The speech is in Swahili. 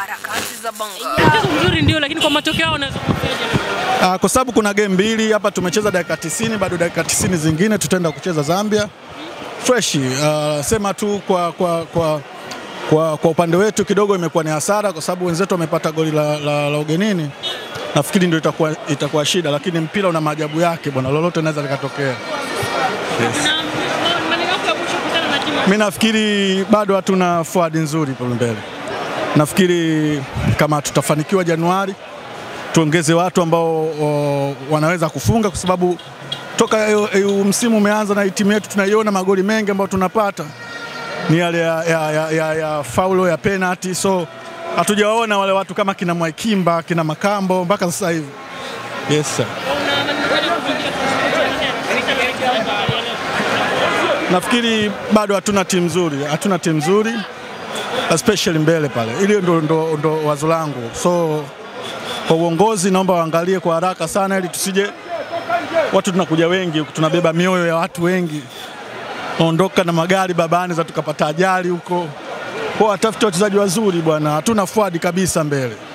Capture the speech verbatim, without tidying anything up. harakati za Banga. Mchezo mzuri ndio, lakini kwa matokeo unazungumzaje? Ah, kwa sababu kuna game mbili hapa, tumecheza dakika tisini, bado dakika tisini zingine tutaenda kucheza Zambia. Fresh, uh, sema tu kwa kwa kwa kwa, kwa upande wetu kidogo imekuwa ni hasara kwa sababu wenzetu wamepata goli la, la, la ugenini. Nafikiri ndio itakuwa itakuwa shida, lakini mpira una maajabu yake bwana, lolote linaweza likatokea. Yes. Mimi nafikiri bado hatuna forward nzuri pale mbele. Nafikiri kama tutafanikiwa Januari tuongeze watu ambao o, wanaweza kufunga kwa sababu toka hiyo msimu umeanza na timu yetu tunaiona magoli mengi ambayo tunapata ni yale ya ya ya, ya, ya faulo ya penalty, so hatujaona wale watu kama kina Mwakimba, kina Makambo mpaka sasa hivi. Yes sir. Nafikiri bado hatuna timu nzuri, hatuna timu nzuri especially mbele pale. Ile ndo ndo, ndo wazo langu. So kwa uongozi naomba waangalie kwa haraka sana ili tusije watu tunakuja wengi, tunabeba mioyo ya watu wengi. Ondoka na magari babani za tukapata ajali huko. Kwa watafute wachezaji wazuri bwana, hatuna forward kabisa mbele.